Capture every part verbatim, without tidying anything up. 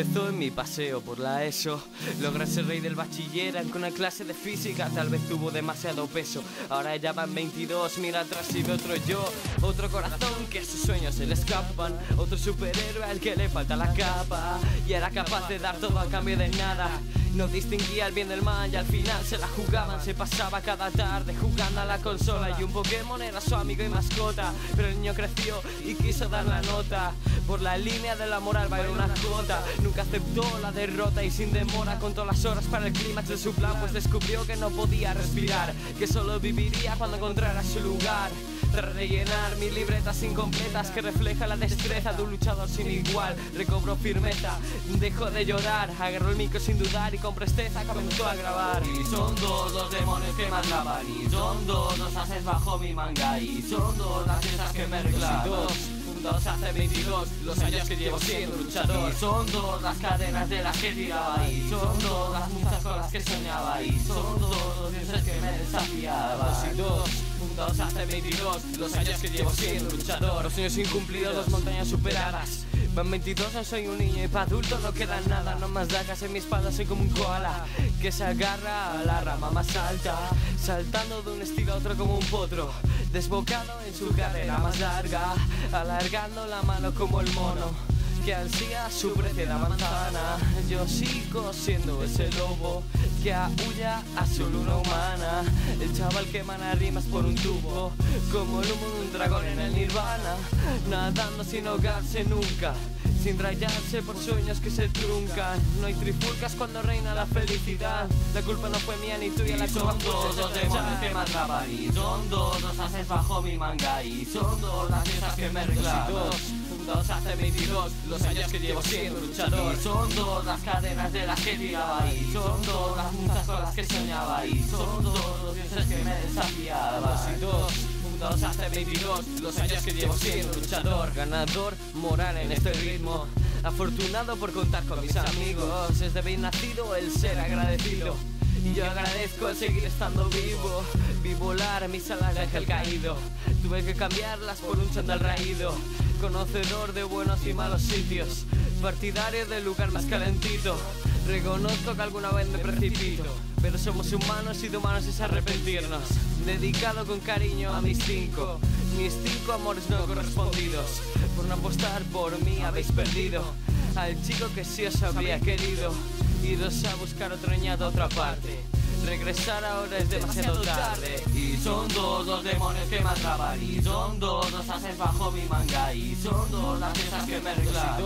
Empezó en mi paseo por la E S O. Logré ser rey del bachiller, aunque una clase de física tal vez tuvo demasiado peso. Ahora ya van veintidós, mira atrás y de otro yo. Otro corazón que a sus sueños se le escapan. Otro superhéroe al que le falta la capa. Y era capaz de dar todo a cambio de nada. No distinguía el bien del mal y al final se la jugaban. Se pasaba cada tarde jugando a la consola y un Pokémon era su amigo y mascota. Pero el niño creció y quiso dar la nota. Por la línea de la moral bailó una jota. Nunca aceptó la derrota y sin demora contó las horas para el clímax de su plan, pues descubrió que no podía respirar, que solo viviría cuando encontrara su lugar. Tras rellenar mis libretas incompletas que refleja la destreza de un luchador sin igual, recobró firmeza, dejó de llorar, agarró el micro sin dudar y con presteza comenzó a grabar. Y son dos los demonios que me atrapan, y son dos los haces bajo mi manga, y son dos las esas que me reclaman. Dos hace veintidós los años que llevo siendo luchador. Y son dos las cadenas de las que tiraba, y son dos las muchas con las que soñaba, y son dos los dioses que me desafiaban. Y dos dos hace veintidós los años que llevo siendo luchador. Los sueños incumplidos, las montañas superadas. Van veintidós, no soy un niño y pa' adulto no queda nada. No más dagas en mi espalda, soy como un koala que se agarra a la rama más alta, saltando de un estilo a otro como un potro, desbocado en su carrera más larga, alargando la mano como el mono que ansía su preciada manzana. Yo sigo siendo ese lobo que aúlla a su luna humana, el chaval que emana rimas por un tubo como el humo de un dragón en el nirvana, nadando sin ahogarse nunca, sin rayarse por sueños que se truncan. No hay trifulcas cuando reina la felicidad. La culpa no fue mía ni tuya, la culpa fue de los demonios que me atrapan. Y son dos los haces bajo mi manga, y son dos las piezas que me reclaman. Dos hace veintidós los años que llevo siendo luchador. Y son dos las cadenas de las que tiraba, y son dos las muchas con las que soñaba, y son dos los dioses que me desafiaban. Y dos dos hace veintidós los años que llevo siendo luchador. Ganador moral en este ritmo, afortunado por contar con mis amigos. Es de bien nacido el ser agradecido, y yo agradezco el seguir estando vivo. Vi volar mis alas de ángel caído, tuve que cambiarlas por un chandal raído. Conocedor de buenos y malos sitios, partidario del lugar más calentito. Reconozco que alguna vez me precipito, pero somos humanos y de humanos es arrepentirnos. Dedicado con cariño a mis cinco, mis cinco amores no correspondidos. Por no apostar por mí habéis perdido al chico que sí os habría querido. Idos a buscar otro ñado a otra parte, regresar ahora es demasiado tarde. Y son dos los demonios que me atrapan, y son dos los haces bajo mi manga, y son dos las piezas que me reclaman.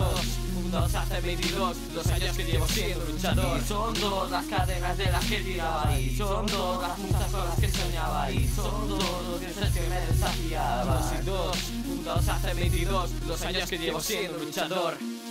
Dos hace veintidós los años que llevo siendo luchador. Y son dos las cadenas de las que tiraba, y son dos las muchas con las que soñaba, y son dos los dioses que me desafiaban. Dos y dos, dos hace veintidós los años que llevo siendo luchador.